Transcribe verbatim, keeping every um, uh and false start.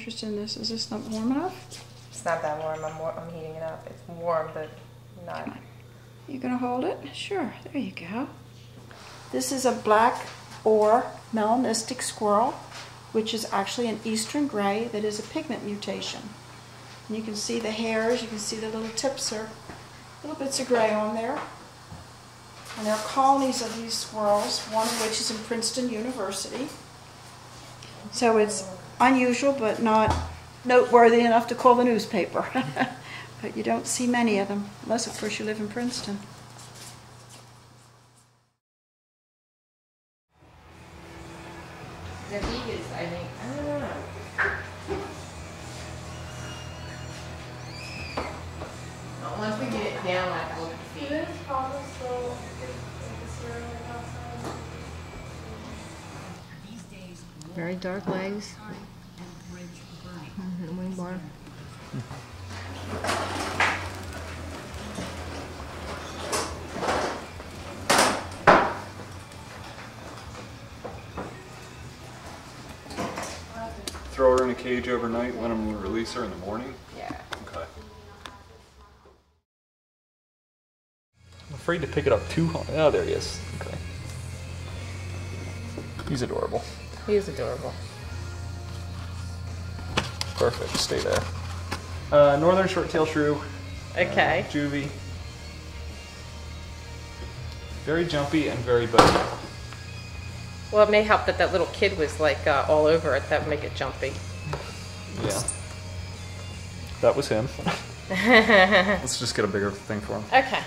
interested in this. Is this not warm enough? It's not that warm. I'm, war I'm heating it up. It's warm, but not. Come on. You gonna hold it? Sure. There you go. This is a black or melanistic squirrel, which is actually an eastern gray that is a pigment mutation. And you can see the hairs. You can see the little tips are little bits of gray on there. And there are colonies of these squirrels, one of which is in Princeton University. So it's unusual, but not noteworthy enough to call the newspaper. But you don't see many of them, unless, of course, you live in Princeton. The biggest, I think, I don't know. Once we get it down, like, we'll see. Do you probably still get the cereal outside? Very dark legs. Mm-hmm. Wing bar. Throw her in a cage overnight, let them release her in the morning? Yeah. Okay. I'm afraid to pick it up too high. Oh, there he is. Okay. He's adorable. He is adorable. Perfect. Stay there. Uh, northern short-tailed shrew. Okay. Uh, juvie. Very jumpy and very bony. Well, it may help that that little kid was like uh, all over it. That would make it jumpy. Yeah. That was him. Let's just get a bigger thing for him. Okay.